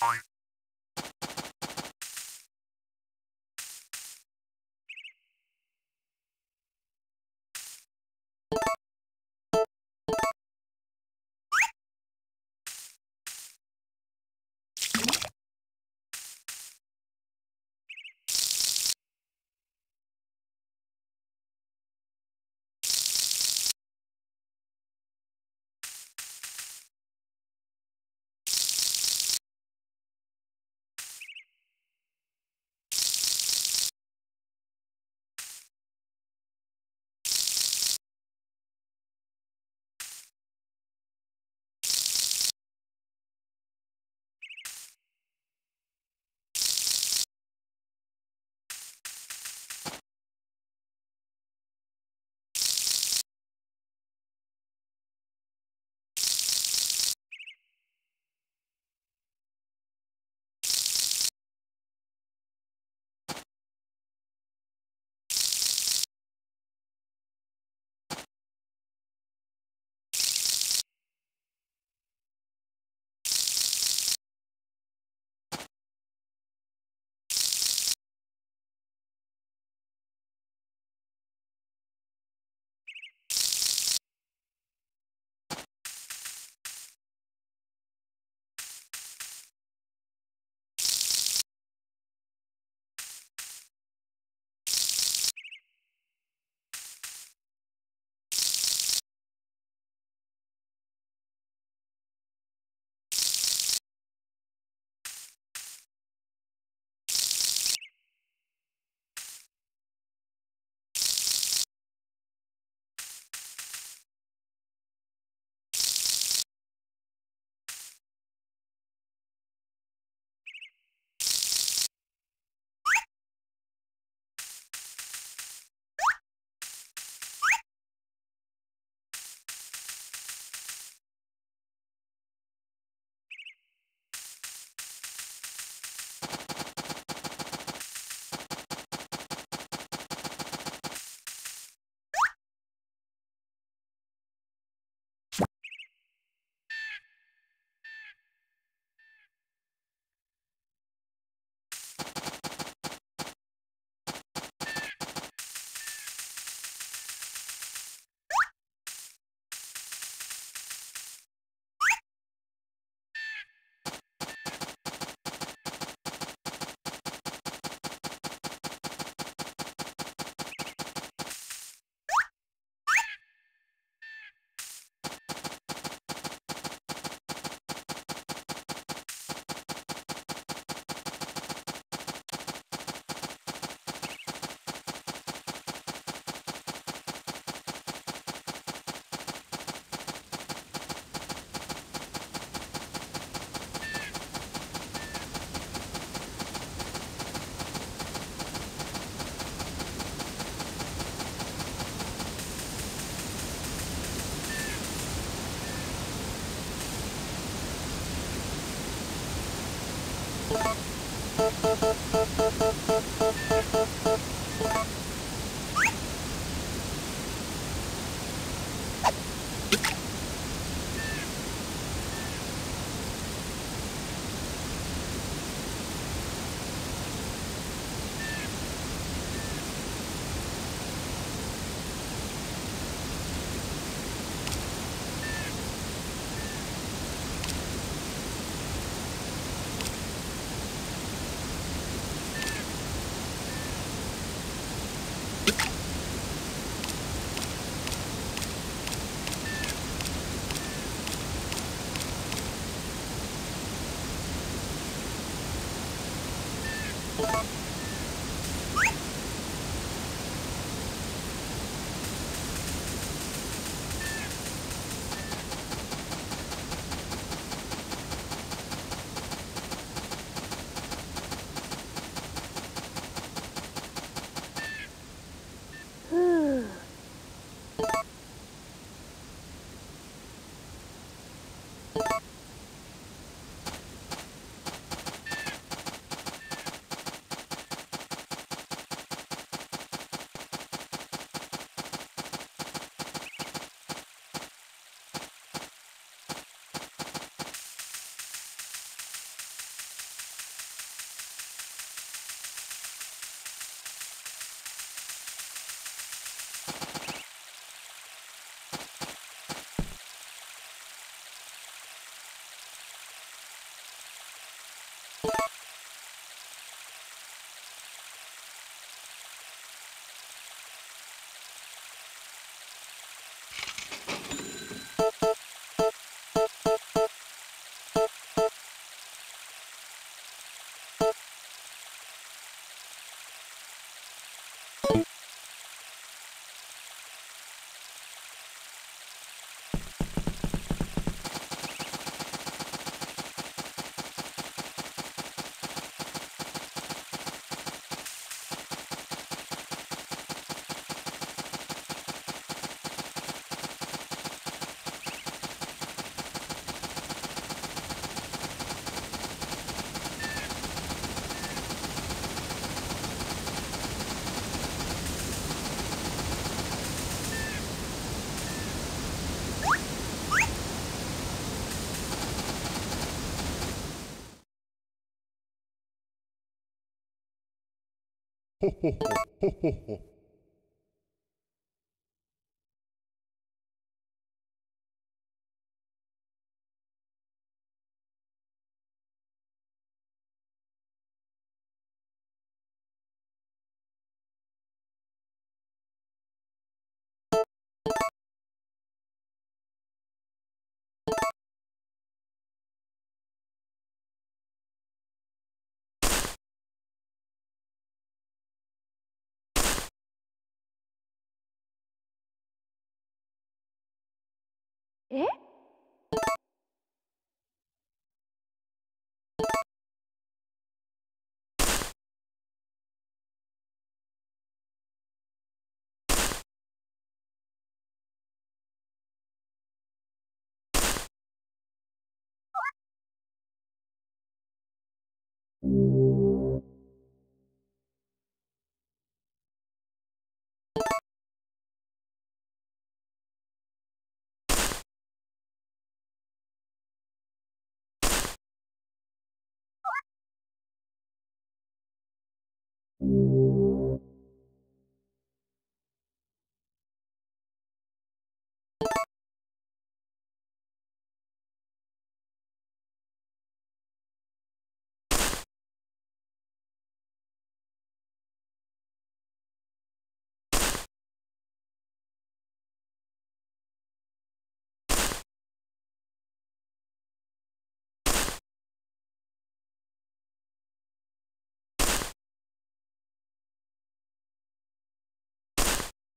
Point. Ho ho ho ho ho. Eh? Ho ho ho.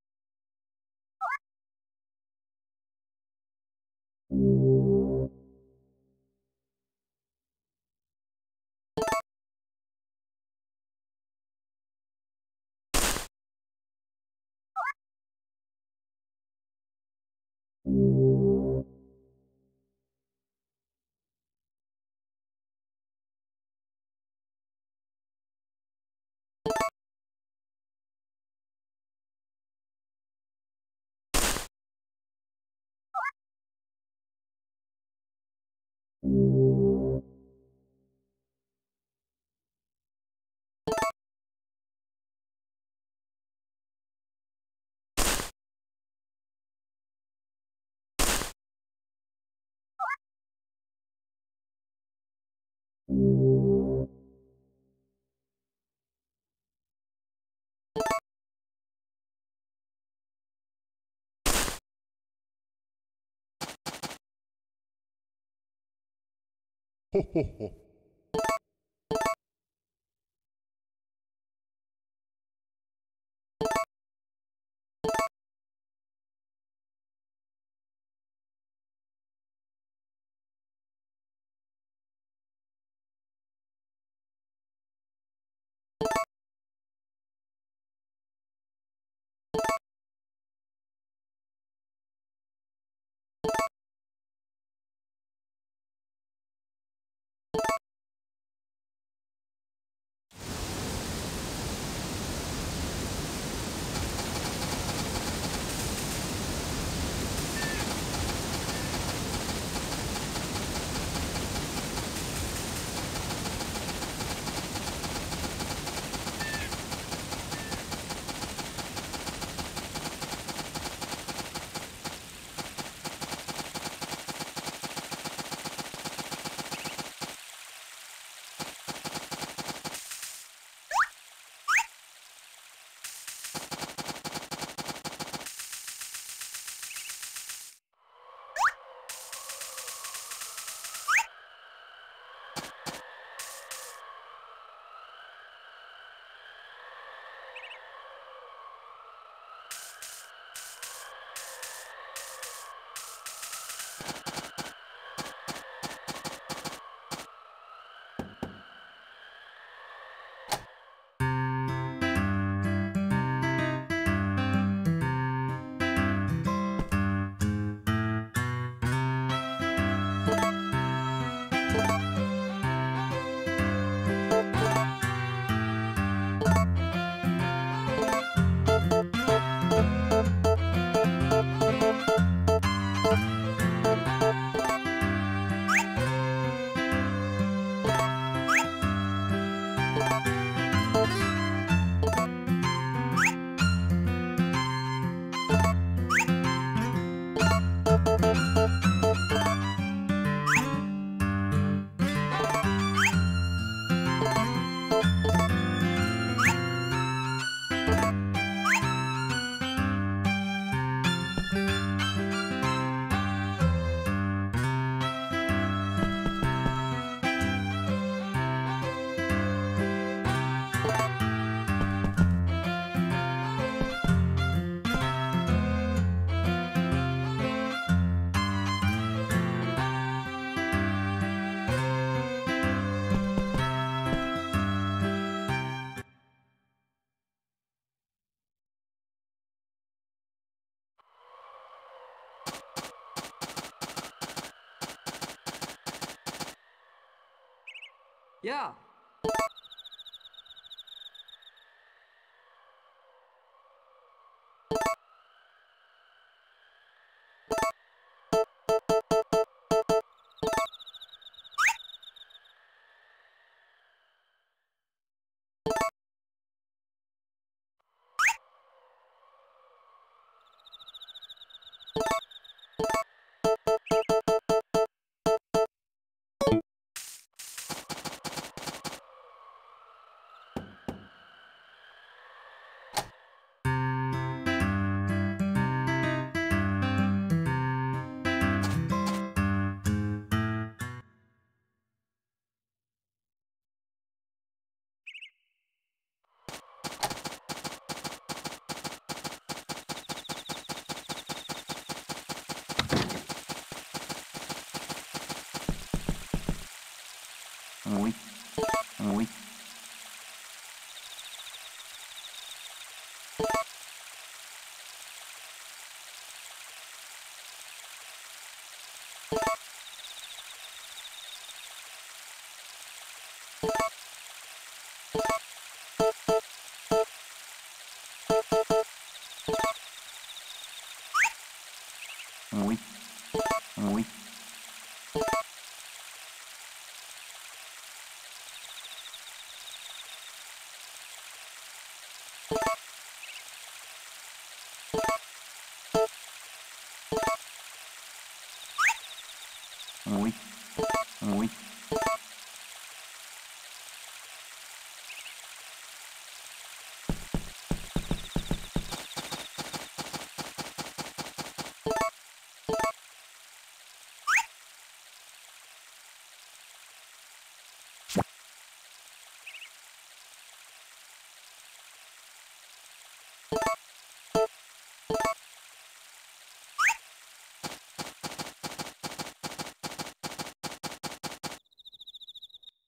Yeah.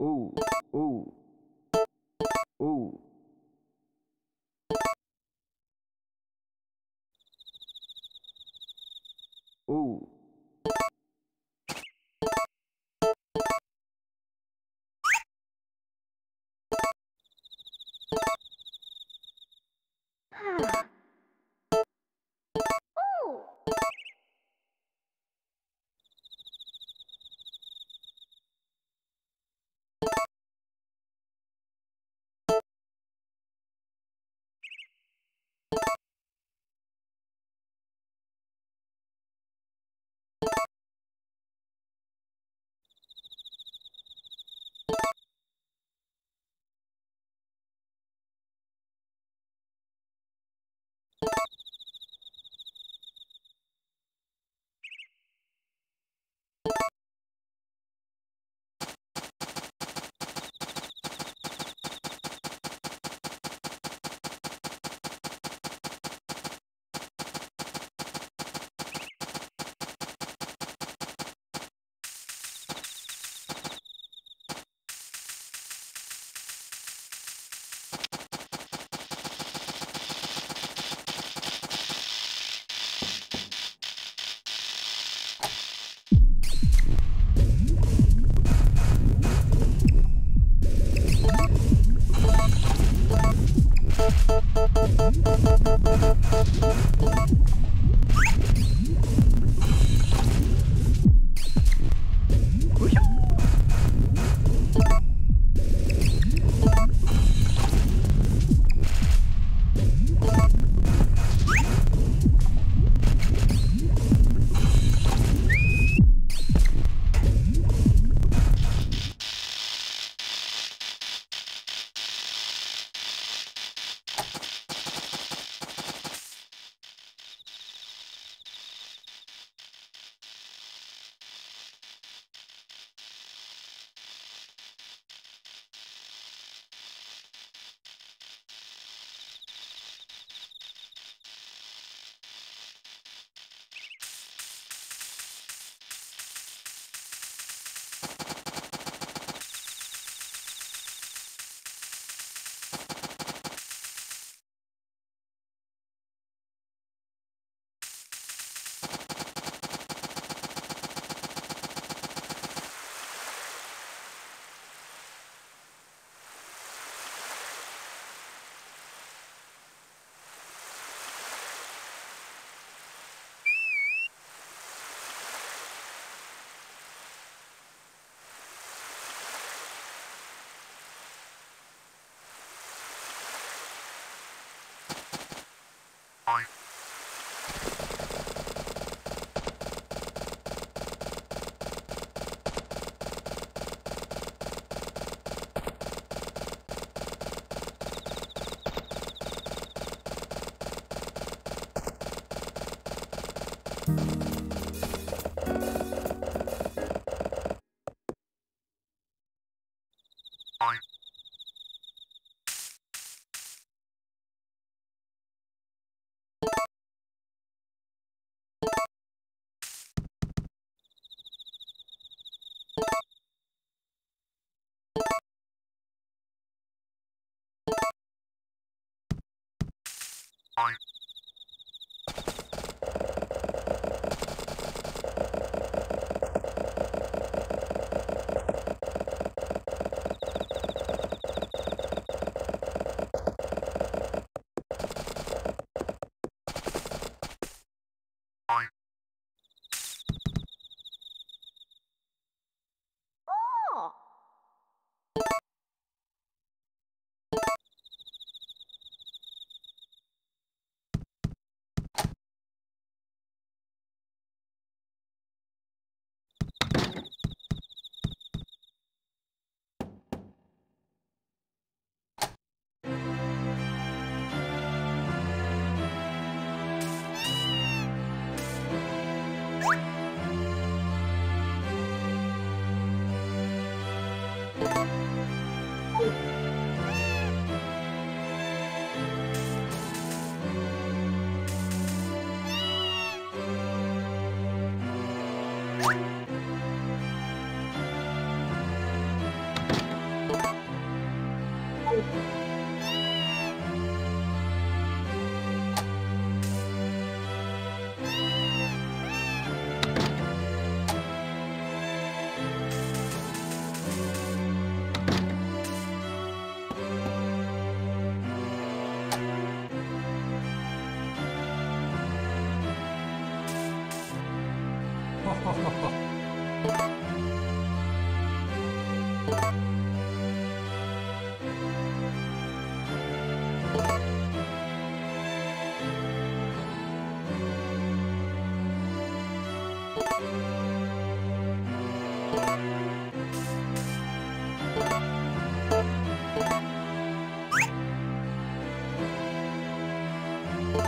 Ooh, ooh, ooh. Bye.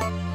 You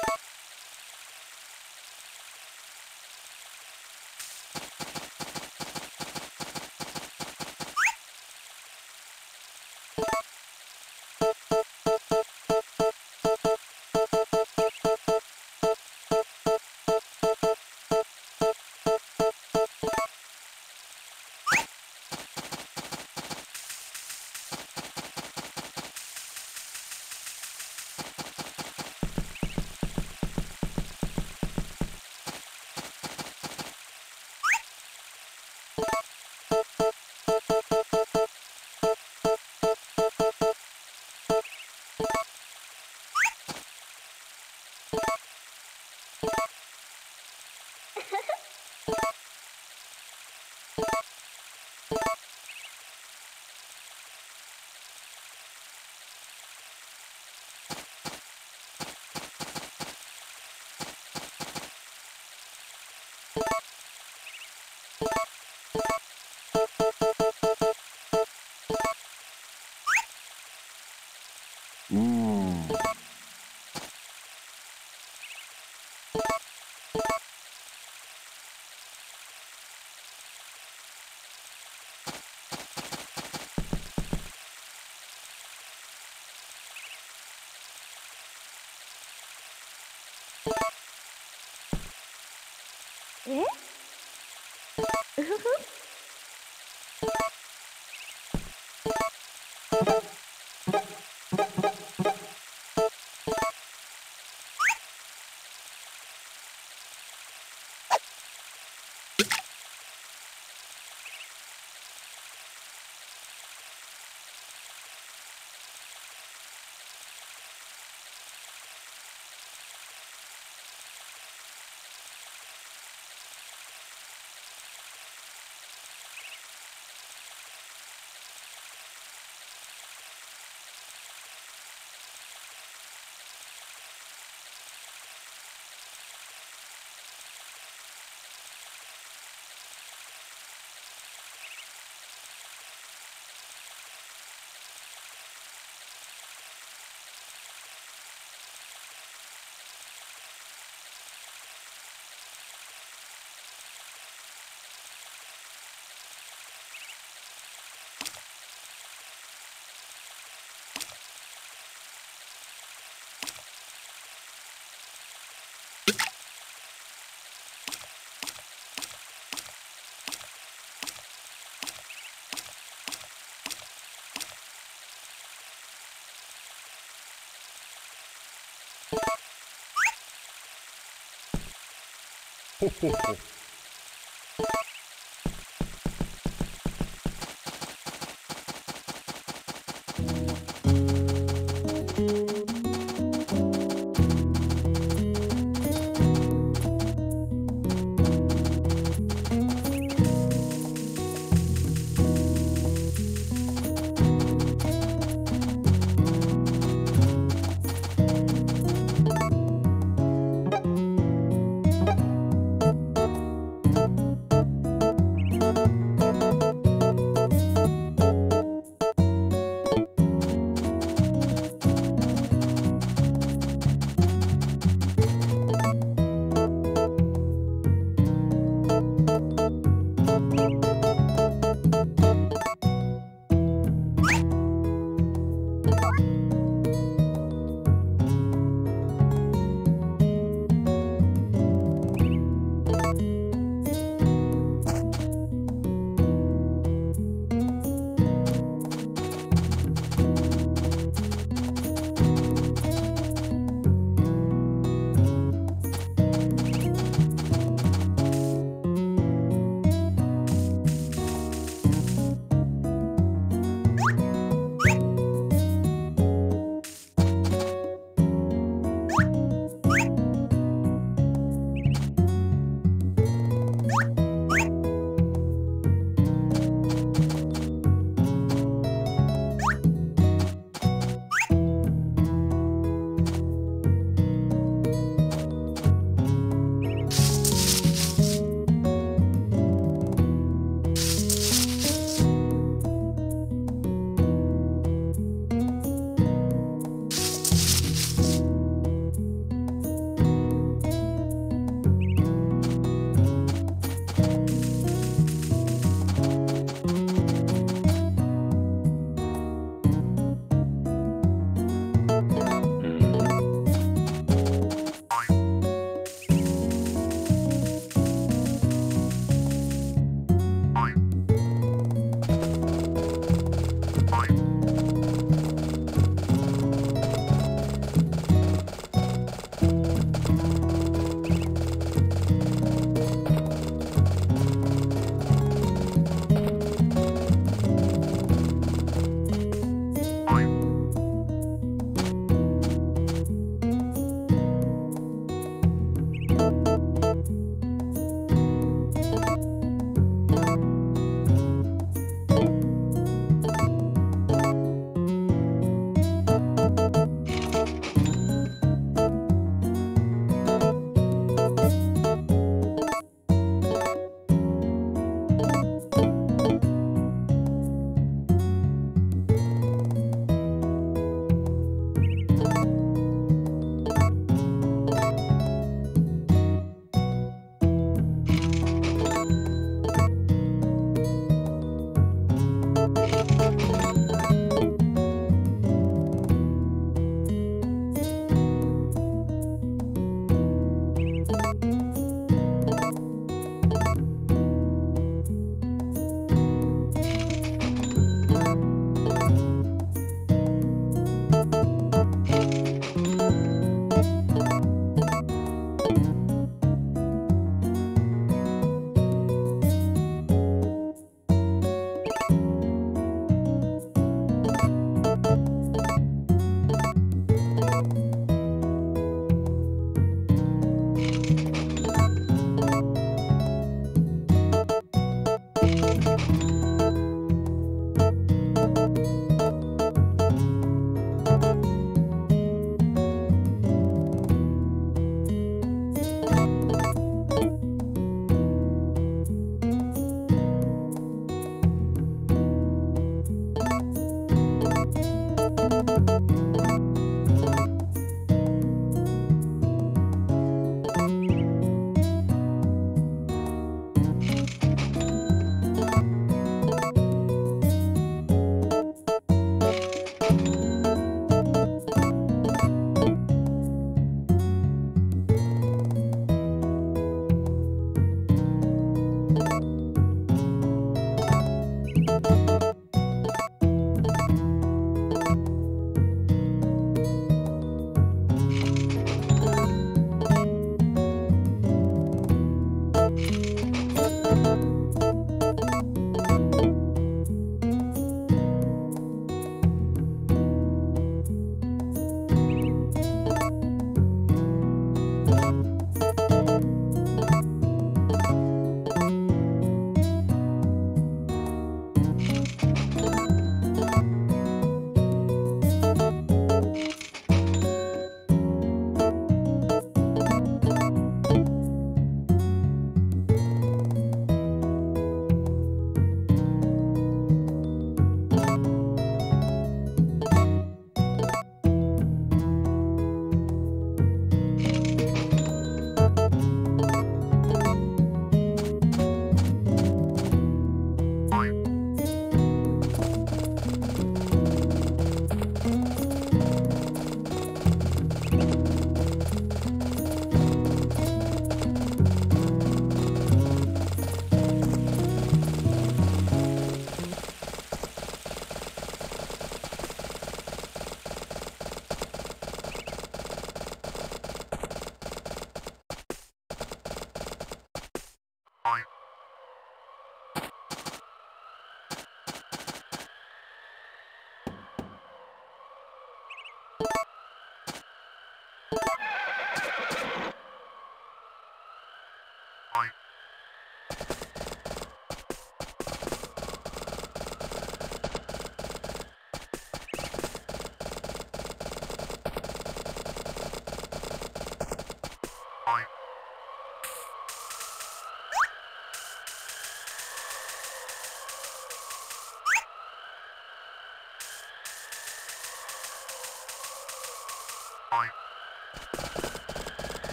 え？うふふ。ほほほ。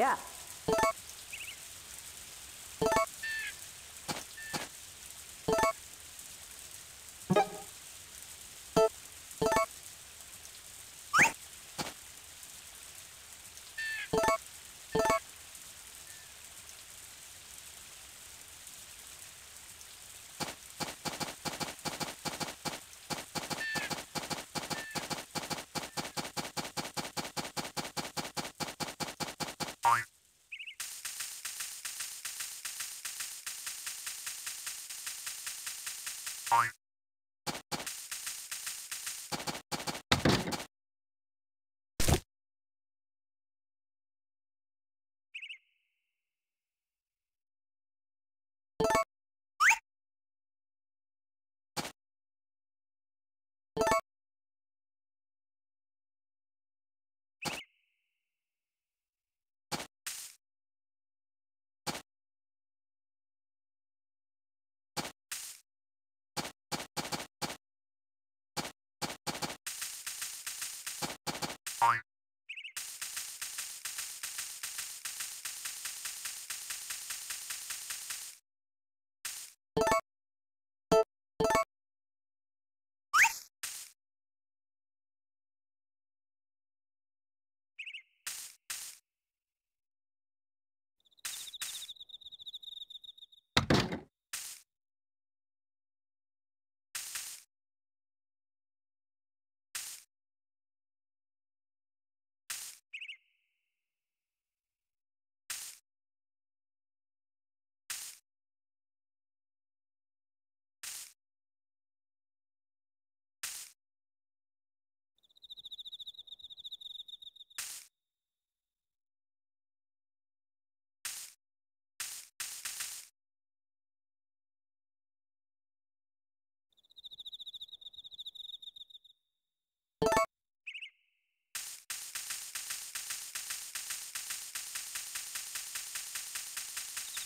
Yeah.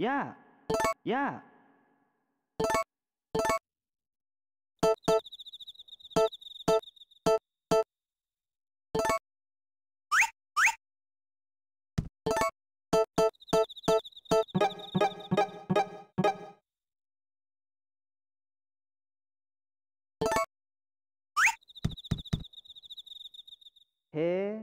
Yeah, yeah. Hey.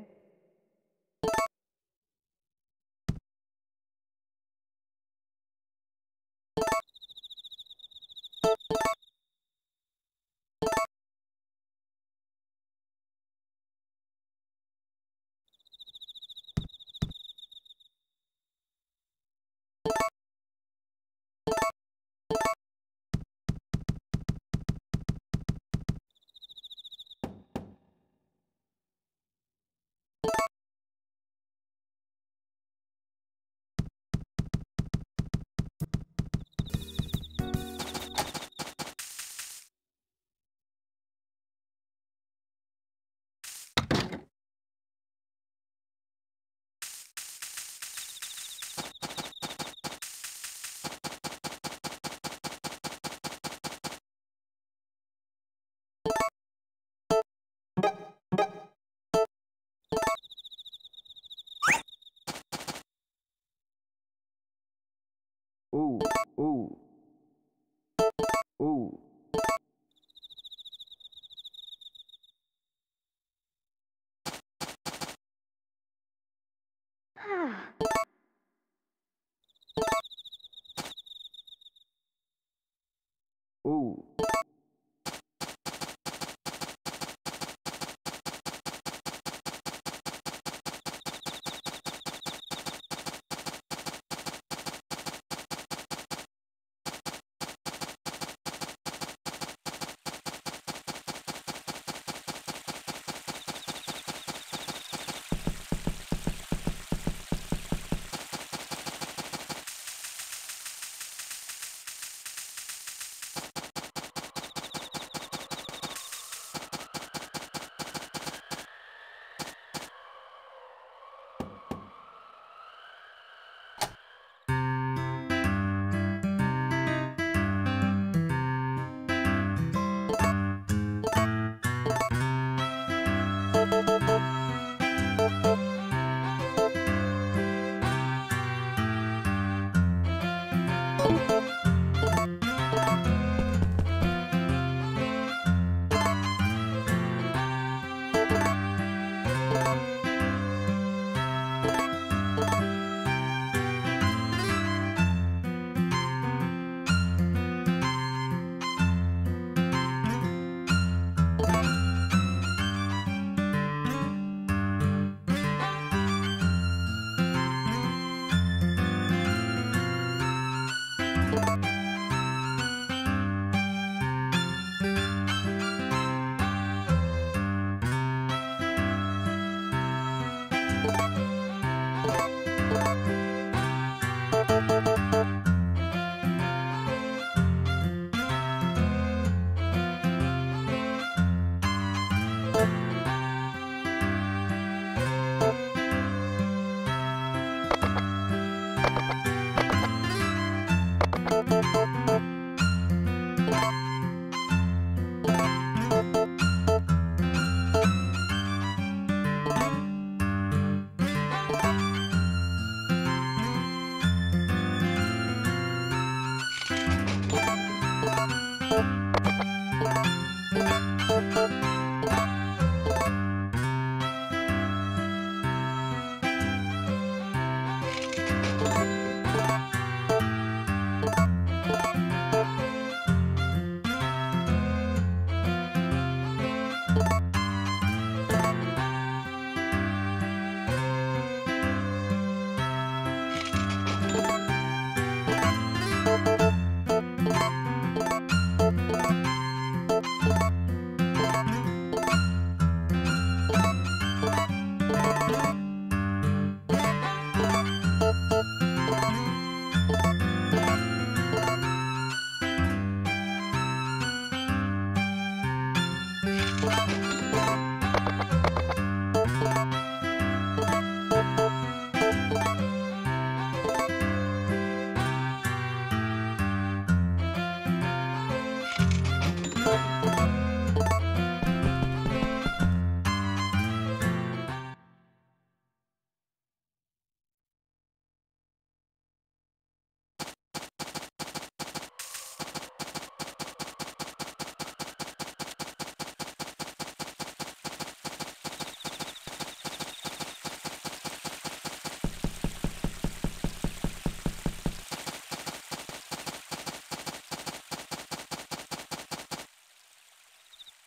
Ooh, ooh, ooh. Ooh.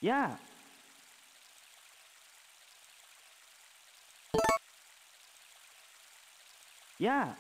Yeah. Yeah.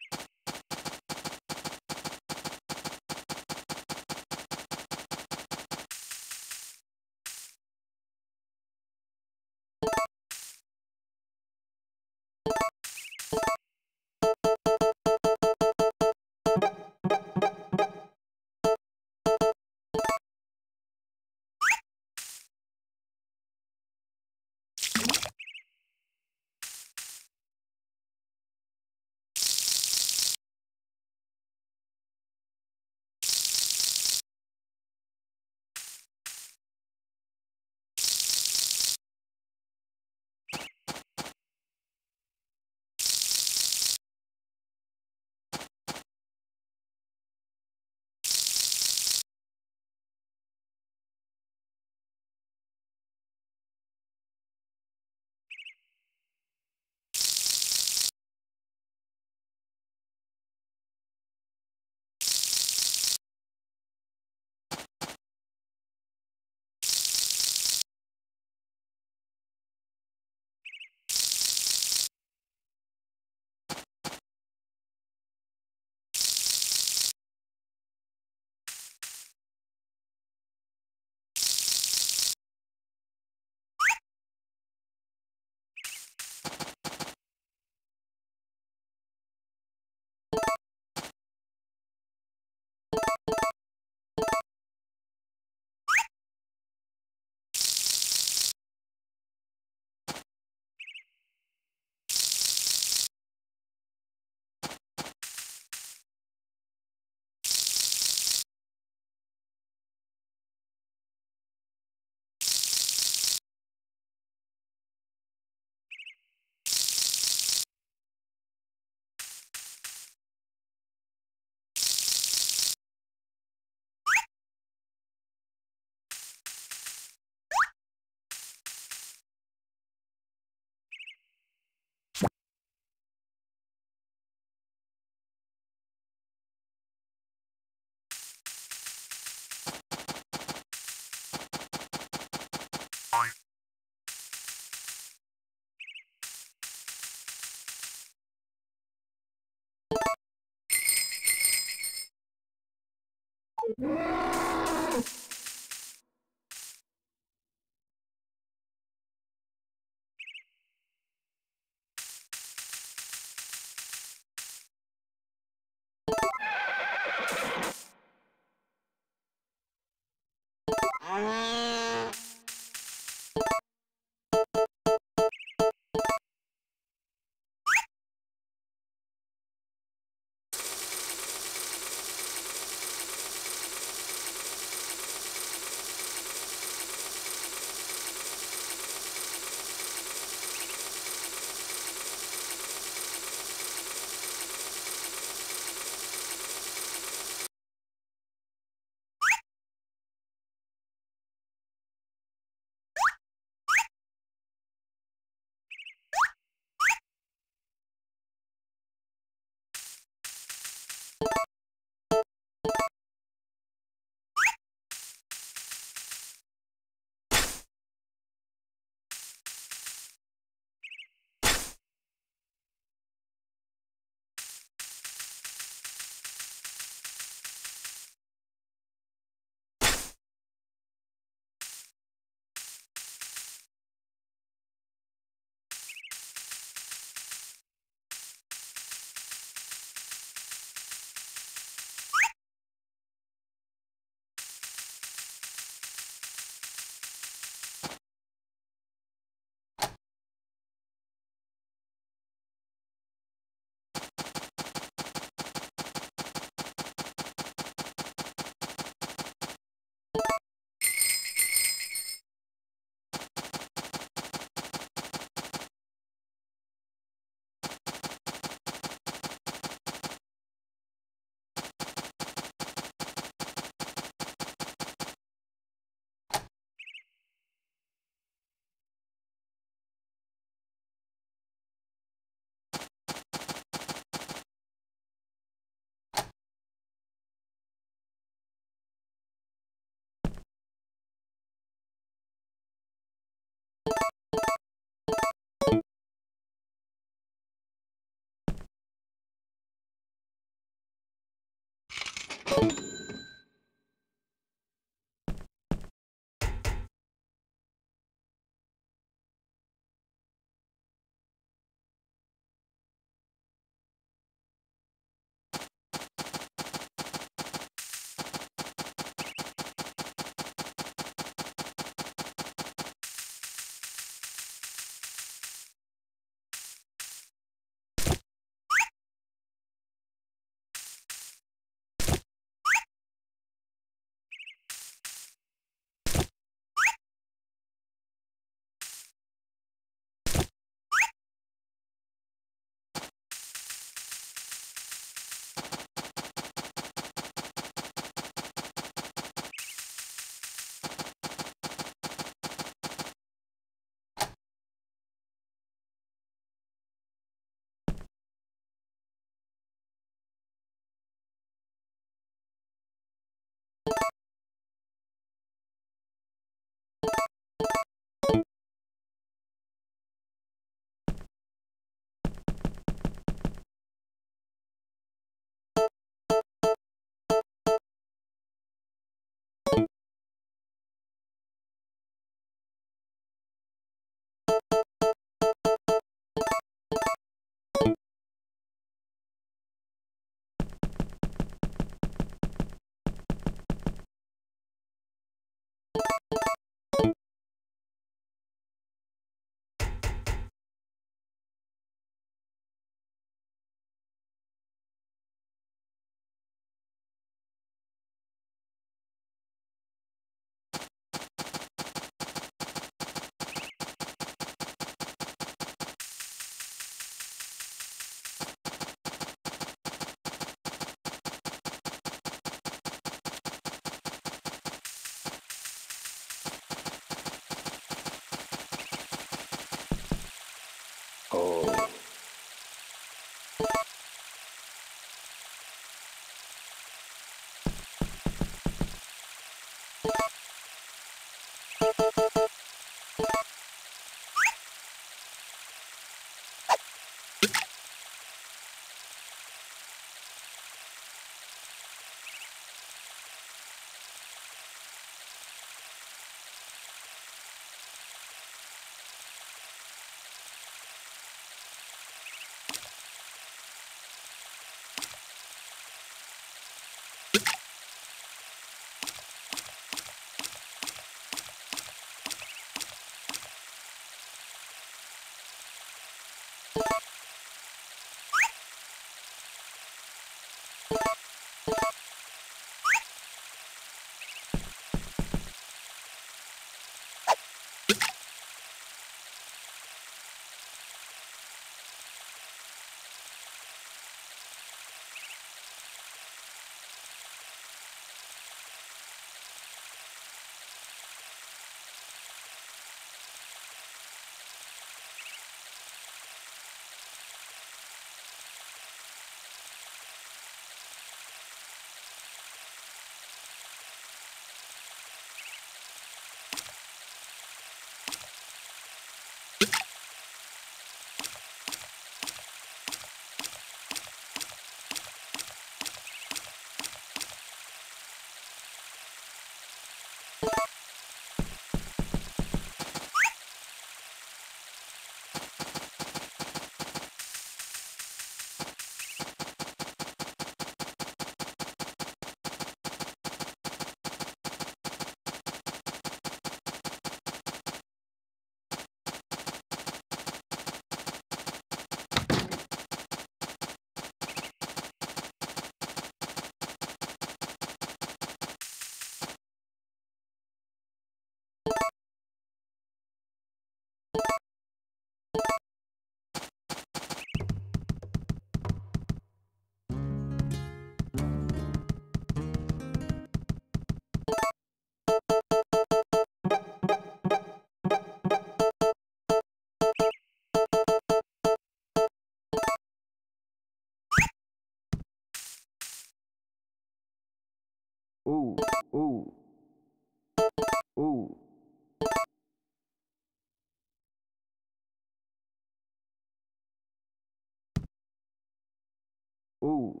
Ooh.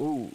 Ooh.